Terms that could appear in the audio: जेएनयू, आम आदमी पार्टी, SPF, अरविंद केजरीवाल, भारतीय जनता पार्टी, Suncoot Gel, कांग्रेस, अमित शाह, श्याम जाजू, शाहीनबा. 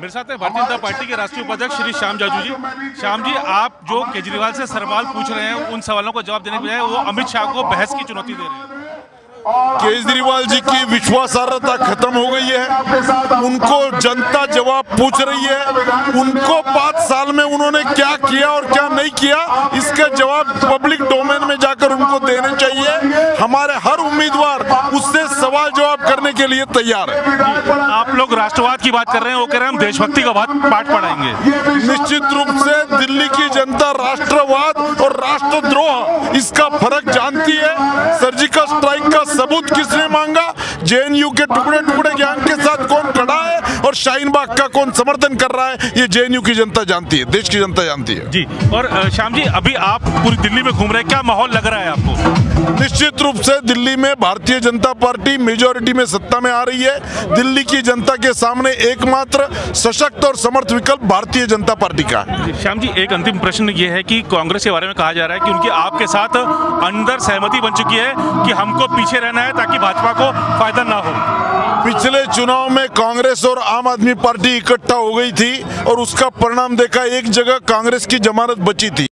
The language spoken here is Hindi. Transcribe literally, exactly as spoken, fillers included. मेरे साथ हैं भारतीय जनता पार्टी के राष्ट्रीय उपाध्यक्ष श्री श्याम जाजू जी। श्याम जी, आप जो केजरीवाल से सवाल पूछ रहे हैं उन सवालों को जवाब देने के बजाय वो अमित शाह को बहस की चुनौती दे रहे हैं। केजरीवाल जी की विश्वासार्हता खत्म हो गई है, उनको जनता जवाब पूछ रही है। उनको पाँच साल में उन्होंने क्या किया और क्या नहीं किया इसका जवाब पब्लिक डोमेन में जाकर उनको देने चाहिए। हमारे हर उम्मीदवार उससे सवाल जवाब करने के लिए तैयार है। आप लोग राष्ट्रवाद की बात कर रहे हैं, वो कह रहे हैं हम देशभक्ति का पाठ पढ़ाएंगे। निश्चित रूप से दिल्ली की जनता राष्ट्रवाद और राष्ट्रद्रोह इसका फर्क जानती है। सर्जिकल स्ट्राइक का सबूत किसने मांगा? जेएनयू के टुकड़े टुकड़े ज्ञान के साथ कौन खड़ा है और शाहीनबा का कौन समर्थन कर रहा है, ये जेएनयू की जनता जानती है, देश की जनता जानती है जी। और श्याम जी, अभी आप पूरी दिल्ली में घूम रहे हैं, क्या माहौल लग रहा है आपको? निश्चित रूप से दिल्ली में भारतीय जनता पार्टी मेजोरिटी में सत्ता में आ रही है। दिल्ली की जनता के सामने एकमात्र सशक्त और समर्थ विकल्प भारतीय जनता पार्टी का है। श्याम जी, एक अंतिम प्रश्न ये है कि कांग्रेस के बारे में कहा जा रहा है कि उनकी आपके साथ अंदर सहमति बन चुकी है कि हमको पीछे रहना है ताकि भाजपा को फायदा ना हो। पिछले चुनाव में कांग्रेस और आम आदमी पार्टी इकट्ठा हो गई थी और उसका परिणाम देखा, एक जगह कांग्रेस की जमानत बची थी।